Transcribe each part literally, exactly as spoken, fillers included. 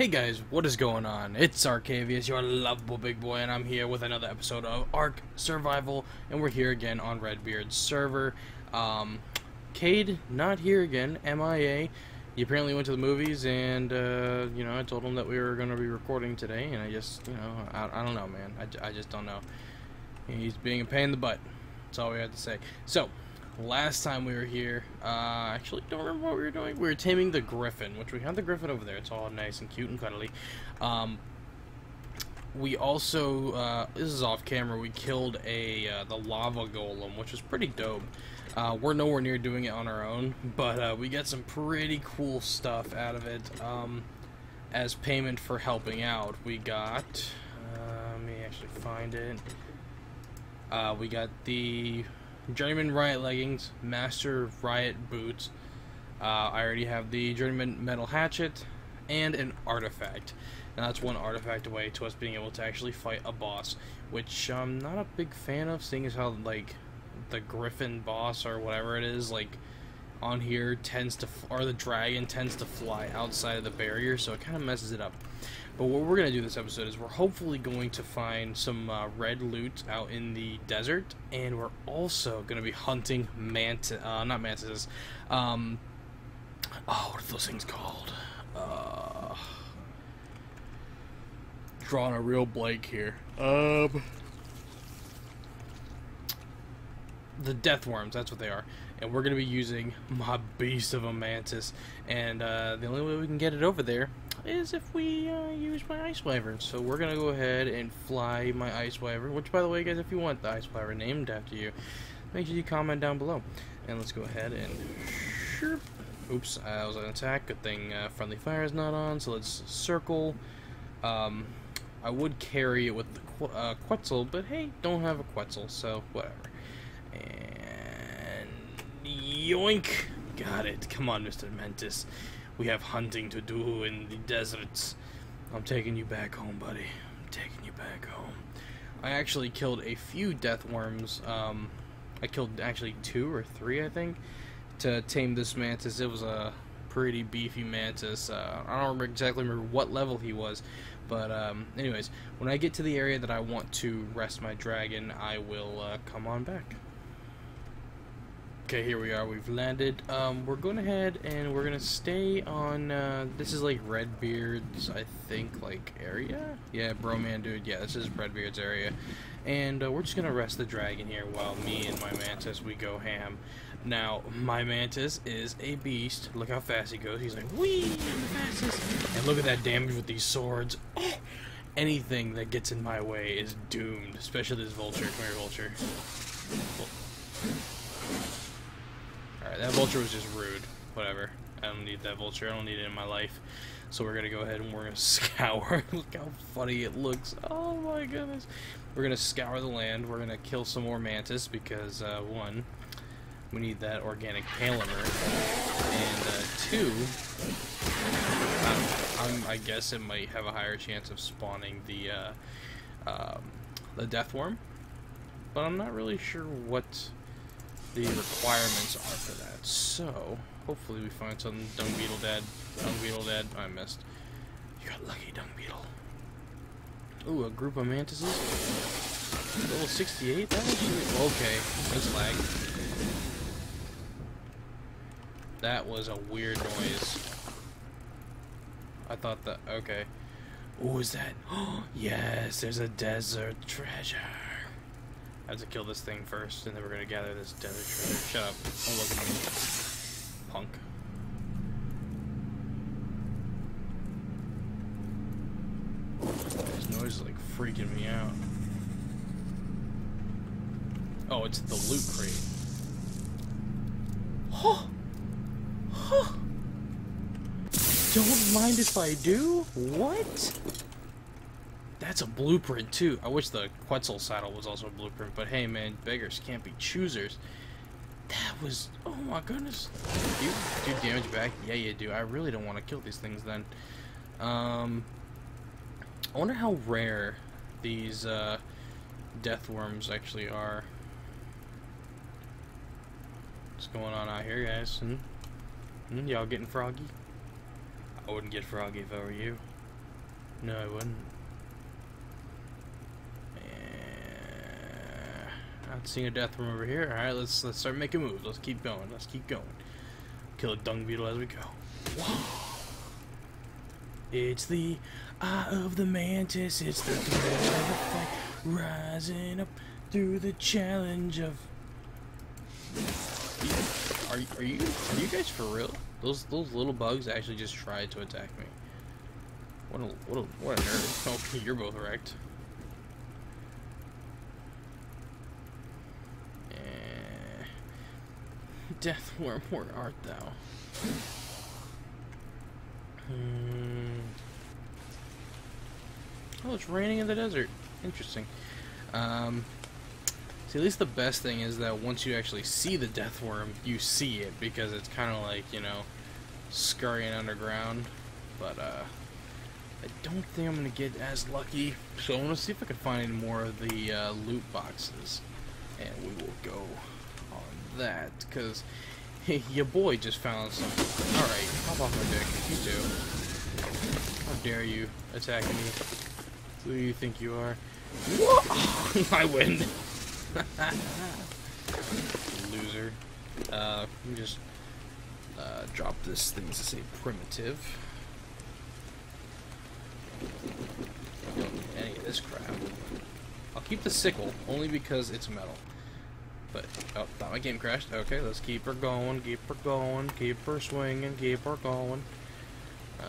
Hey guys, what is going on? It's Arcavius, your lovable big boy, and I'm here with another episode of Ark Survival, and we're here again on Redbeard's server. Um, Cade, not here again, M I A. He apparently went to the movies, and, uh, you know, I told him that we were going to be recording today, and I just, you know, I, I don't know, man. I, I just don't know. He's being a pain in the butt. That's all we have to say. So, last time we were here, uh, actually don't remember what we were doing. We were taming the griffin, which we had the griffin over there. It's all nice and cute and cuddly. Um, we also, uh, this is off camera, we killed a, uh, the lava golem, which was pretty dope. Uh, we're nowhere near doing it on our own, but, uh, we got some pretty cool stuff out of it. Um, as payment for helping out, we got, uh, let me actually find it. Uh, we got the Journeyman Riot Leggings, Master Riot Boots, uh, I already have the Journeyman Metal Hatchet, and an Artifact. And that's one Artifact away to us being able to actually fight a boss, which I'm not a big fan of, seeing as how, like, the Griffin boss, or whatever it is, like, on here tends to, or the dragon tends to fly outside of the barrier, so it kind of messes it up. But what we're going to do this episode is we're hopefully going to find some uh, red loot out in the desert, and we're also going to be hunting mantis, uh, not mantises, um, oh, what are those things called? Uh, drawing a real blank here. Um, the death worms, that's what they are. And we're going to be using my beast of a mantis, and uh, the only way we can get it over there is if we uh, use my Ice Wyvern. So we're going to go ahead and fly my Ice Wyvern, which, by the way, guys, if you want the Ice Wyvern named after you, make sure you comment down below. And let's go ahead and... Oops, I was on attack. Good thing uh, friendly fire is not on, so let's circle. Um, I would carry it with the qu uh, Quetzal, but hey, don't have a Quetzal, so whatever. And... yoink! Got it. Come on, Mister Mantis. We have hunting to do in the deserts. I'm taking you back home, buddy. I'm taking you back home. I actually killed a few death worms. Um, I killed actually two or three, I think, to tame this mantis. It was a pretty beefy mantis. Uh, I don't exactly remember what level he was, but um, anyways, when I get to the area that I want to rest my dragon, I will uh, come on back. Okay, here we are, we've landed. Um, we're going ahead and we're going to stay on, uh, this is like Redbeard's, I think, like, area? Yeah, bro man dude, yeah, this is Redbeard's area. And uh, we're just going to rest the dragon here while me and my mantis, we go ham. Now, my mantis is a beast. Look how fast he goes. He's like, whee, I'm the fastest. And look at that damage with these swords. Oh, anything that gets in my way is doomed, especially this vulture. Come here, vulture. Alright, that vulture was just rude. Whatever. I don't need that vulture. I don't need it in my life. So we're going to go ahead and we're going to scour. Look how funny it looks. Oh my goodness. We're going to scour the land. We're going to kill some more mantis because, uh, one, we need that organic polymer. And, uh, two, I'm, I'm, I guess it might have a higher chance of spawning the, uh, um, the death worm. But I'm not really sure what the requirements are for that, so hopefully we find some dung beetle dead. Dung beetle dead. I missed. You got lucky, dung beetle. Ooh, a group of mantises. Level sixty-eight. That was really... okay. That's lag. That was a weird noise. I thought that. Okay. Ooh, is that? Oh, yes. There's a desert treasure. I have to kill this thing first, and then we're gonna gather this desert treasure. Shut up. Don't look at me. Punk. This noise is like freaking me out. Oh, it's the loot crate. Huh. Huh. Don't mind if I do? What? That's a blueprint, too. I wish the Quetzal saddle was also a blueprint, but hey, man, beggars can't be choosers. That was... oh, my goodness. You do damage back? Yeah, you do. I really don't want to kill these things, then. Um, I wonder how rare these uh, death worms actually are. What's going on out here, guys? Hmm? Hmm? Y'all getting froggy? I wouldn't get froggy if I were you. No, I wouldn't. Yeah. Not seeing a death from over here. All right, let's let's start making moves. Let's keep going. Let's keep going. Kill a dung beetle as we go. It's the eye of the mantis. It's the threat of the fight, rising up through the challenge of. Are you, are you are you guys for real? Those those little bugs actually just tried to attack me. What a what a what a nerd! Oh, you're both wrecked. Eh. Death worm, where art thou? Hmm. Oh, it's raining in the desert. Interesting. Um. See, at least the best thing is that once you actually see the death worm, you see it, because it's kind of like, you know, scurrying underground. But, uh, I don't think I'm going to get as lucky, so I want to see if I can find any more of the uh, loot boxes. And we will go on that, because your boy just found something. Alright, hop off my dick, you do. How dare you attack me? Who do you think you are? Whoa! I win! Loser. Uh, let me just uh, drop this thing to say primitive. I don't need any of this crap. I'll keep the sickle only because it's metal. But oh, thought my game crashed. Okay, let's keep her going, keep her going, keep her swinging, keep her going. Uh,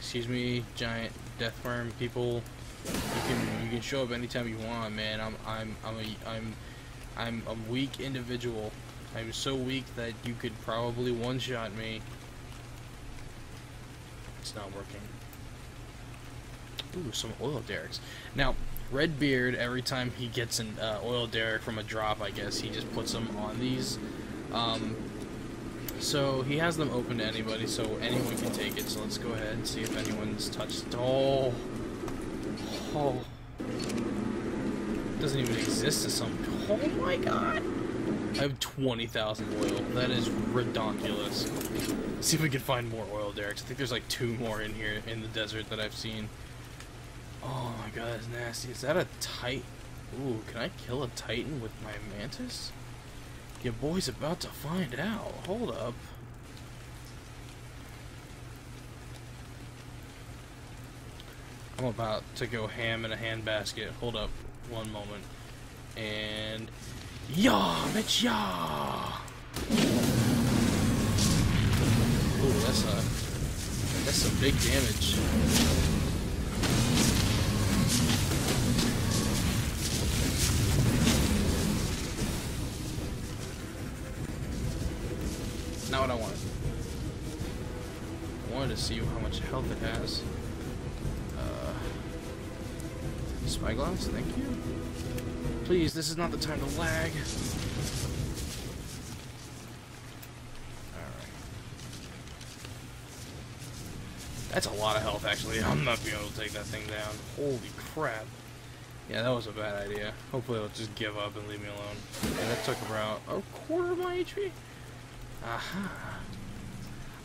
excuse me, giant deathworm people. You can you can show up anytime you want, man. I'm I'm I'm a I'm I'm a weak individual. I'm so weak that you could probably one-shot me. It's not working. Ooh, some oil derricks. Now, Redbeard, every time he gets an uh, oil derrick from a drop, I guess he just puts them on these. Um, so he has them open to anybody, so anyone can take it. So let's go ahead and see if anyone's touched. Oh. Oh, doesn't even exist as some. Oh my god! I have twenty thousand oil. That is ridiculous. Let's see if we can find more oil derricks. I think there's like two more in here in the desert that I've seen. Oh my god, that's nasty. Is that a titan? Ooh, can I kill a titan with my mantis? Your boy's about to find out. Hold up. I'm about to go ham in a handbasket. Hold up one moment. And yah, bitch, yah! Ooh, that's a that's some big damage. Not what I wanted. I wanted to see how much health it has. Spyglass, thank you. Please, this is not the time to lag. Alright. That's a lot of health, actually. I'm not being able to take that thing down. Holy crap. Yeah, that was a bad idea. Hopefully it'll just give up and leave me alone. Yeah, that took about a quarter of my H P. Aha.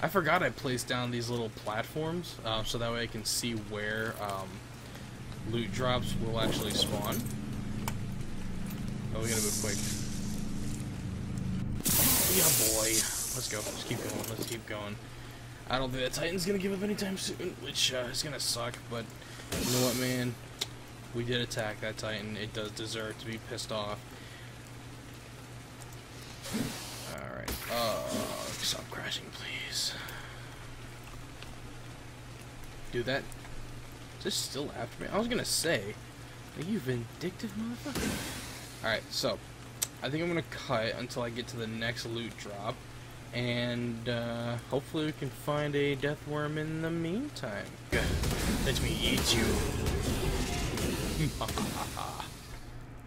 I forgot I placed down these little platforms, uh, so that way I can see where... Um, loot drops will actually spawn. Oh, we gotta move quick. Yeah, boy. Let's go. Let's keep going. Let's keep going. I don't think that Titan's gonna give up anytime soon, which uh, is gonna suck, but you know what, man? We did attack that Titan. It does deserve to be pissed off. Alright. Oh, stop crashing, please. Do that. This is still after me. I was gonna say, are you vindictive, motherfucker? Alright, so I think I'm gonna cut until I get to the next loot drop, and uh, hopefully we can find a death worm in the meantime. Good. Let me eat you.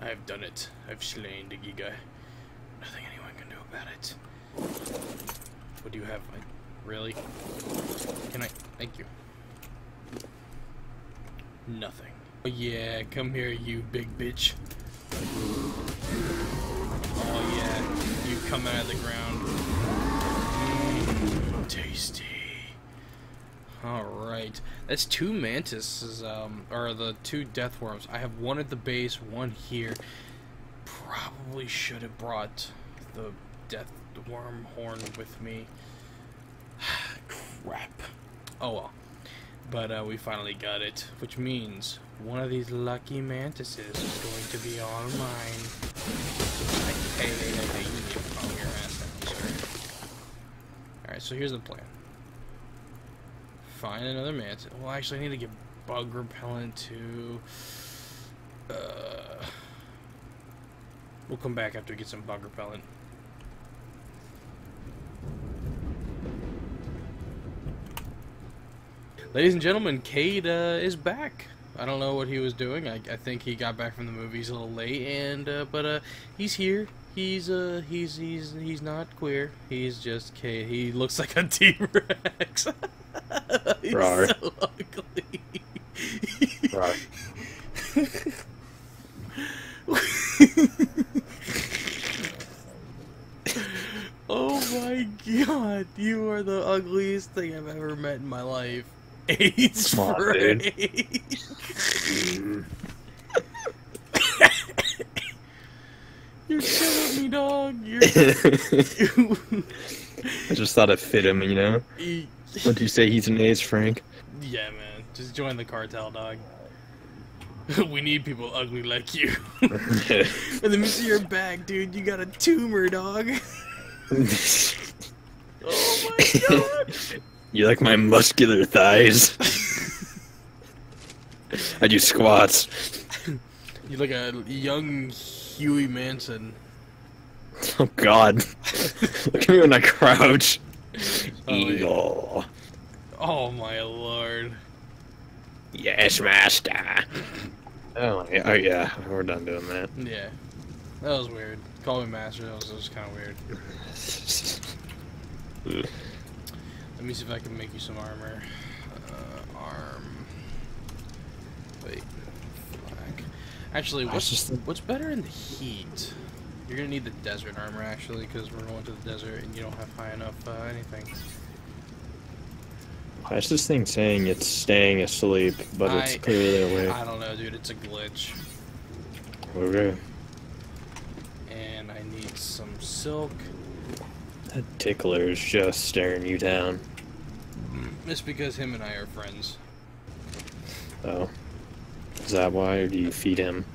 I have done it. I've slain the Giga. Nothing anyone can do about it. What do you have? I, really? Can I? Thank you. Nothing. Oh yeah, come here, you big bitch. Oh yeah, you come out of the ground. Mm, tasty. Alright, that's two mantises, um, or the two death worms. I have one at the base, one here. Probably should have brought the death worm horn with me. Crap. Oh well. But uh, we finally got it, which means one of these lucky mantises is going to be all mine. Hey, hey, hey, hey, you need to follow your ass out, sir. Alright, so here's the plan. Find another mantis. Well, actually, I need to get bug repellent too. Uh, we'll come back after we get some bug repellent. Ladies and gentlemen, Cade uh, is back. I don't know what he was doing. I, I think he got back from the movies a little late, and uh, but uh, he's here. He's uh, he's he's he's not queer. He's just Cade. He looks like a T-Rex. He's Rawr. So ugly. Oh my god, you are the ugliest thing I've ever met in my life. Ace Come on, dude. mm. You're killing me, dog. You're... I just thought it fit him, you know? Would you say he's an ace, Frank? Yeah, man. Just join the cartel, dog. We need people ugly like you. And let me see your back, dude. You got a tumor, dog. Oh my god. You like my muscular thighs? I do squats. You're like a young Huey Manson. Oh god. Look at me when I crouch. Oh, Eagle. Oh my lord. Yes, master. Oh, yeah, oh yeah, we're done doing that. Yeah. That was weird. Call me master, that was just kind of weird. Let me see if I can make you some armor. Uh, arm. Wait. Flag. Actually, what's just... what's better in the heat? You're gonna need the desert armor actually, because we're going to the desert and you don't have high enough uh, anything. Why is this thing saying it's staying asleep, but I, it's clearly awake? I don't know, dude. It's a glitch. Okay. And I need some silk. That tickler is just staring you down. It's because him and I are friends. Oh. Is that why, or do you feed him?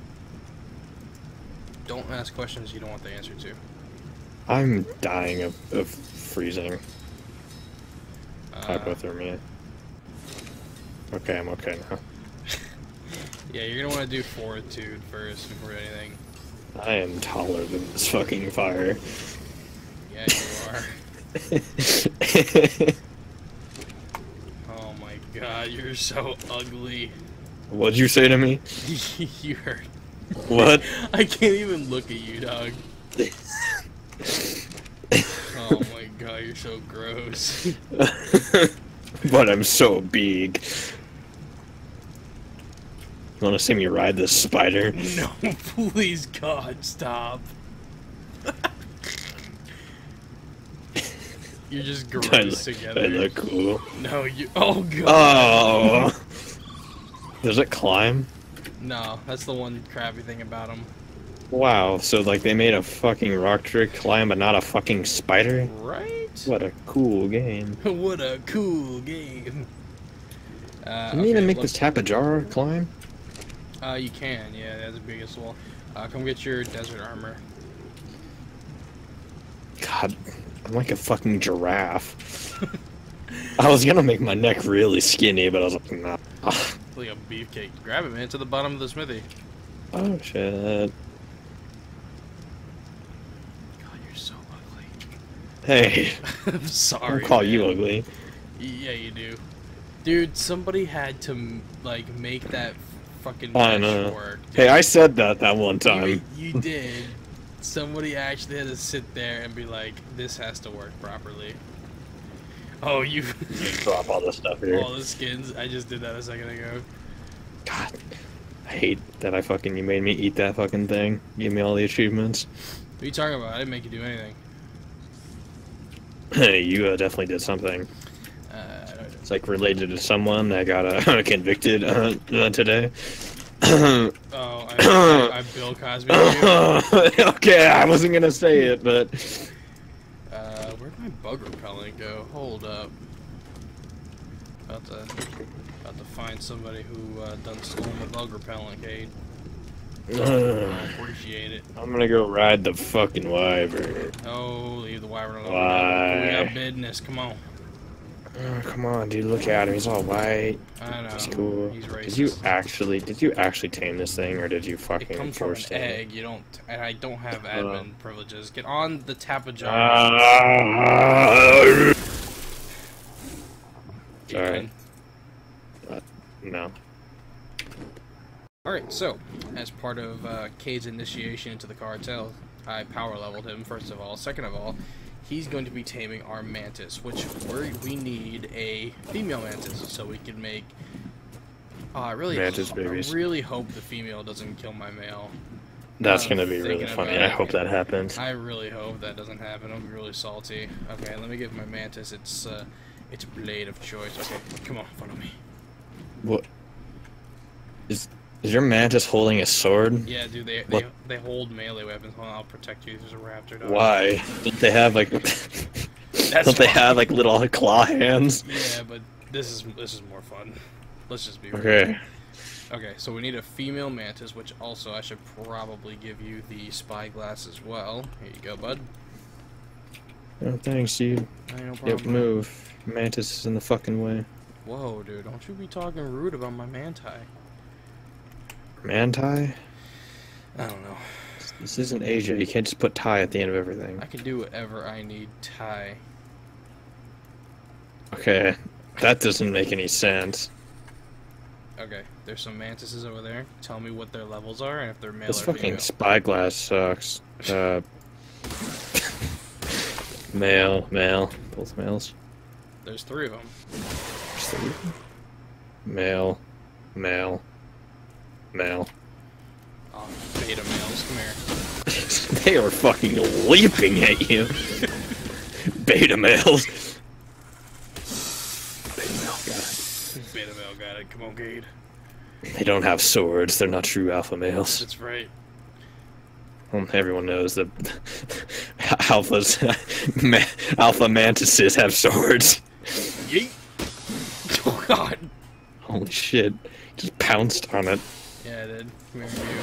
Don't ask questions you don't want the answer to. I'm dying of, of freezing. Uh, Hypothermia. Okay, I'm okay now. Yeah, you're gonna want to do fortitude first before anything. I am taller than this fucking fire. Yeah, you are. Oh my god, you're so ugly. What'd you say to me? You heard. What? I can't even look at you, dog. Oh my god, you're so gross. But I'm so big. You wanna see me ride this spider? No, please god, stop. You're just gross I look, together. I look cool. No, you. Oh god. Oh. Does it climb? No, that's the one crappy thing about them. Wow. So like they made a fucking rock trick climb, but not a fucking spider. Right. What a cool game. What a cool game. Uh, can okay, you even make this Tapajara climb? Uh, you can. Yeah, that's the biggest wall. Uh, come get your desert armor. God. I'm like a fucking giraffe. I was gonna make my neck really skinny, but I was like, nah. Like a beefcake. Grab it, man, to the bottom of the smithy. Oh, shit. God, you're so ugly. Hey. I'm sorry. Don't call man. You ugly. Yeah, you do. Dude, somebody had to, like, make that fucking I know. Work. Dude. Hey, I said that that one time. You, you did. Somebody actually had to sit there and be like, this has to work properly. Oh, you drop all this stuff here. All the skins. I just did that a second ago. God, I hate that I fucking, you made me eat that fucking thing. Give me all the achievements. What are you talking about? I didn't make you do anything. Hey, you uh, definitely did something. Uh, it's like related to someone that got uh, convicted uh, uh, today. Oh, I, I, I Bill Cosby. Okay, I wasn't gonna say it, but uh, where'd my bug repellent go? Hold up. About to, about to find somebody who uh, done stole my bug repellent, Cade. Uh, I appreciate it. I'm gonna go ride the fucking wyvern. Oh, leave the wyvern alone. Why? We got business. Come on. Oh, come on, dude. Look at him. He's all white. I know. He's cool. He's racist. Did you actually? Did you actually tame this thing, or did you fucking force tame it? It comes from an egg. You don't. And I don't have admin uh, privileges. Get on the tapajara. Uh, Sorry. Uh, no. Alright, so, as part of uh, Cade's initiation into the cartel, I power leveled him, first of all. Second of all, he's going to be taming our mantis, which we're, we need a female mantis so we can make... Uh, I really mantis hope, babies. I really hope the female doesn't kill my male. That's going to be really funny. I hope that happens. I really hope that doesn't happen. I'll be really salty. Okay, let me give my mantis its, uh, its blade of choice. Okay, come on, follow me. What? Is... Is your mantis holding a sword? Yeah, dude, they they, they hold melee weapons. Hold on, I'll protect you. There's a raptor. Dog. Why? Don't they have like? That's don't they have like little claw hands? Yeah, but this is this is more fun. Let's just be real. Okay. Okay, so we need a female mantis, which also I should probably give you the spy glass as well. Here you go, bud. Oh, thanks, dude. I know. Yep, move. Mantis is in the fucking way. Whoa, dude! Don't you be talking rude about my manti. Manti? I don't know. This isn't Asia. You can't just put Thai at the end of everything. I can do whatever I need Thai. Okay. That doesn't make any sense. Okay. There's some mantises over there. Tell me what their levels are and if they're male or female. This fucking spyglass sucks. Uh, male, male. Both males. There's three of them. There's three of them? Male, male. Male. Oh, beta males, come here. They are fucking leaping at you. Beta males. Beta male got it. Beta male got it. Come on, Cade. They don't have swords. They're not true alpha males. That's right. Well, everyone knows that alphas, ma alpha mantises have swords. Yeet. Oh God. Holy shit! Just pounced on it. Yeah, dude. Come here, you.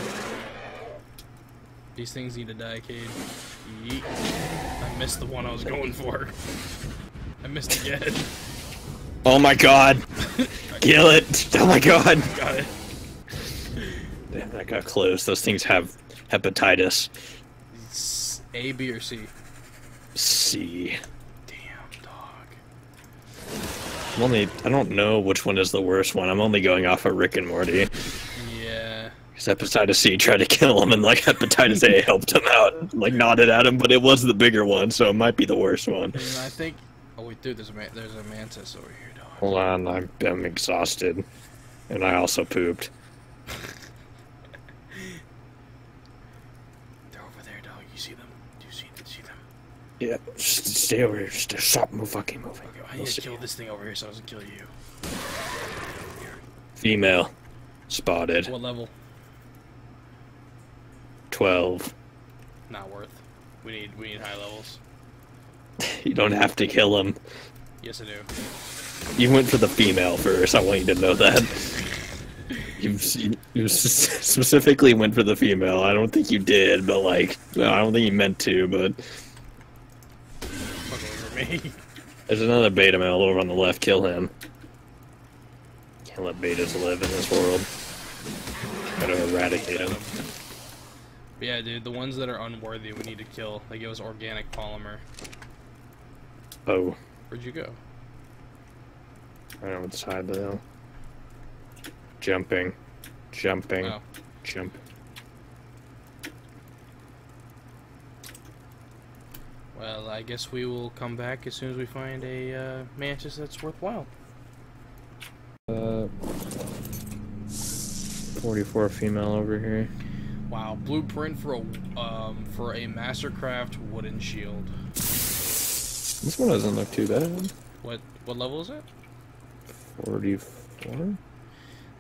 These things need to die, Cade. Yeet. I missed the one I was going for. I missed again. Oh my God! Kill it! Oh my God! Got it. Damn, that got close. Those things have hepatitis. It's A, B, or C? C. Damn, dog. I'm only, I don't know which one is the worst one. I'm only going off of Rick and Morty. Yeah. Because hepatitis C tried to kill him, and like hepatitis A helped him out, like nodded at him, but it was the bigger one, so it might be the worst one. And I think. Oh wait, dude, there's a man, there's a mantis over here. Dog. Hold on, I'm I'm exhausted, and I also pooped. They're over there, dog. You see them? Do you see, see them? Yeah. Stay over here. Just stop move, fucking moving. I need to kill this thing over here so I doesn't kill you. Here. Female. Spotted. What level? twelve. Not worth. We need we need high levels. You don't have to kill him. Yes, I do. You went for the female first. I want you to know that. you you specifically went for the female. I don't think you did, but like, I don't think you meant to, but... Fuck over me. There's another beta male over on the left. Kill him. Can't let betas live in this world. Gotta eradicate them. Yeah, dude, the ones that are unworthy we need to kill. Like, it was organic polymer. Oh. Where'd you go? I don't know what side of the hill. Jumping. Jumping. Oh. Jump. Well, I guess we will come back as soon as we find a uh, mantis that's worthwhile. Uh, forty-four female over here. Wow, blueprint for a um for a Mastercraft wooden shield. This one doesn't look too bad. What what level is it? forty-four?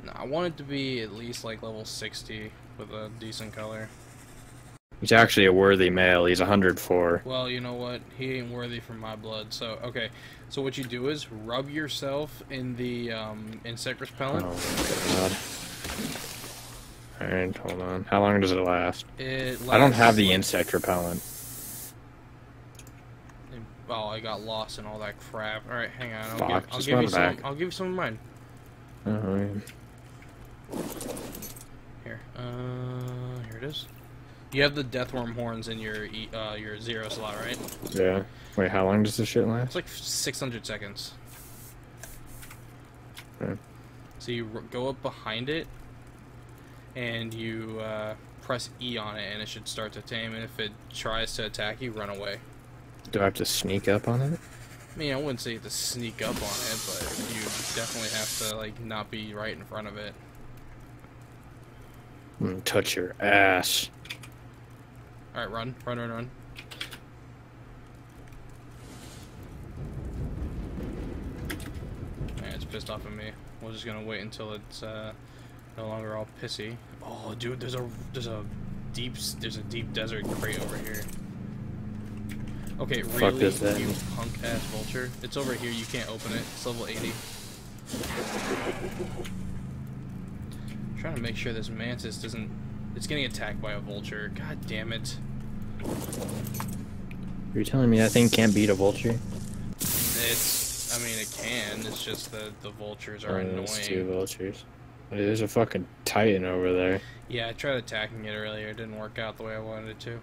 No, I want it to be at least like level sixty with a decent color. He's actually a worthy male. He's one hundred four. Well, you know what? He ain't worthy for my blood. So, okay. So what you do is rub yourself in the um, insect repellent. Oh, my God. All right, hold on. How long does it last? It lasts I don't have the insect repellent. Oh, I got lost in all that crap. All right, hang on. I'll, Fuck, give, I'll, give, you some, I'll give you some of mine. All right. Here. Uh, here it is. You have the deathworm horns in your uh, your zero slot, right? Yeah. Wait, how long does this shit last? It's like six hundred seconds. Okay. So you r go up behind it, and you uh, press E on it, and it should start to tame. And if it tries to attack you, run away. Do I have to sneak up on it? I mean, I wouldn't say you have to sneak up on it, but you definitely have to like not be right in front of it. I'm gonna touch your ass. Alright, run, run, run, run. Man, it's pissed off at me. We're just gonna wait until it's uh, no longer all pissy. Oh, dude, there's a there's a deep there's a deep desert crate over here. Okay, really, fuck this thing, you punk ass vulture. It's over here. You can't open it. It's level eighty. I'm trying to make sure this mantis doesn't. It's getting attacked by a vulture. God damn it. You're telling me that thing can't beat a vulture? It's... I mean, it can. It's just that the vultures are oh, annoying. There's two vultures. Dude, there's a fucking titan over there. Yeah, I tried attacking it earlier. It didn't work out the way I wanted it to.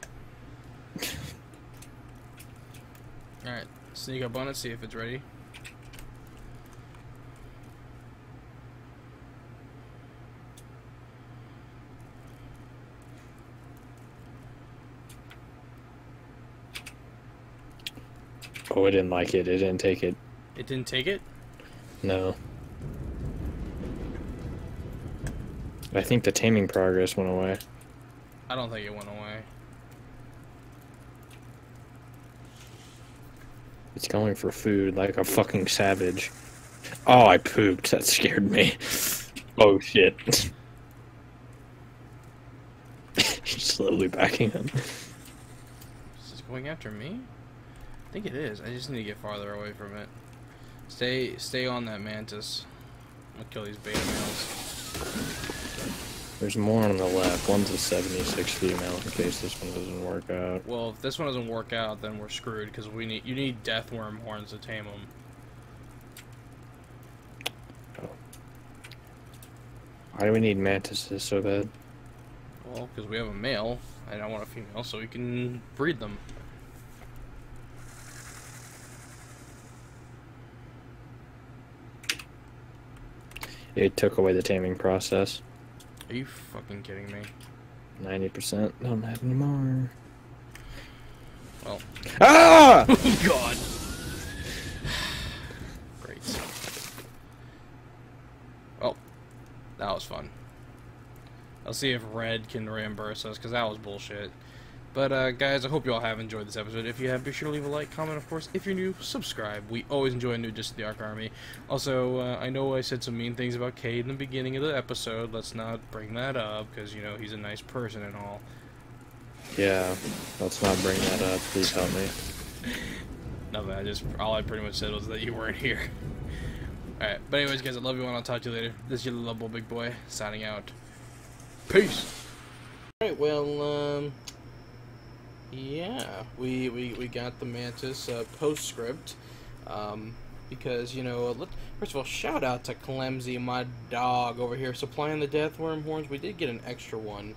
Alright, sneak up on it, see if it's ready. Oh, it didn't like it. It didn't take it. It didn't take it? No. I think the taming progress went away. I don't think it went away. It's going for food like a fucking savage. Oh, I pooped. That scared me. Oh, shit. Slowly backing up. Is this going after me? I think it is. I just need to get farther away from it. Stay, stay on that mantis. I'm gonna kill these beta males. There's more on the left. One's a seventy-six female. In case this one doesn't work out. Well, if this one doesn't work out, then we're screwed because we need you need deathworm horns to tame them. Oh. Why do we need mantises so bad? Well, because we have a male and I want a female, so we can breed them. It took away the taming process. Are you fucking kidding me? ninety percent. Don't have any more. Well. Ah! Oh, God. Great. Oh. That was fun. I'll see if Red can reimburse us, because that was bullshit. But, uh, guys, I hope you all have enjoyed this episode. If you have, be sure to leave a like, comment, of course. If you're new, subscribe. We always enjoy a new Just the Ark Army. Also, uh, I know I said some mean things about Cade in the beginning of the episode. Let's not bring that up, because, you know, he's a nice person and all. Yeah, let's not bring that up. Please help me. Nothing. I just, all I pretty much said was that you weren't here. Alright, but anyways, guys, I love you, and I'll talk to you later. This is your lovable big boy, signing out. Peace! Alright, well, um... yeah, we, we, we got the Mantis uh, postscript, um, because, you know, let, first of all, shout out to Clemzy, my dog, over here, supplying the deathworm horns. We did get an extra one,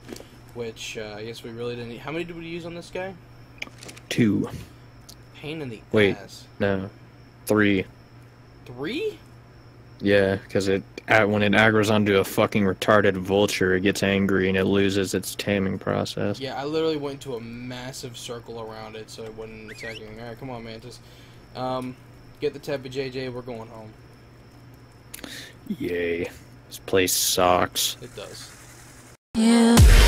which, uh, I guess we really didn't need. How many did we use on this guy? Two. Pain in the Wait, ass. Wait, no, three. Three? Yeah, because it, when it aggroes onto a fucking retarded vulture, it gets angry and it loses its taming process. Yeah, I literally went to a massive circle around it so it wasn't attacking. Alright, come on, Mantis. Um, get the Teppy J J, we're going home. Yay. This place sucks. It does. Yeah.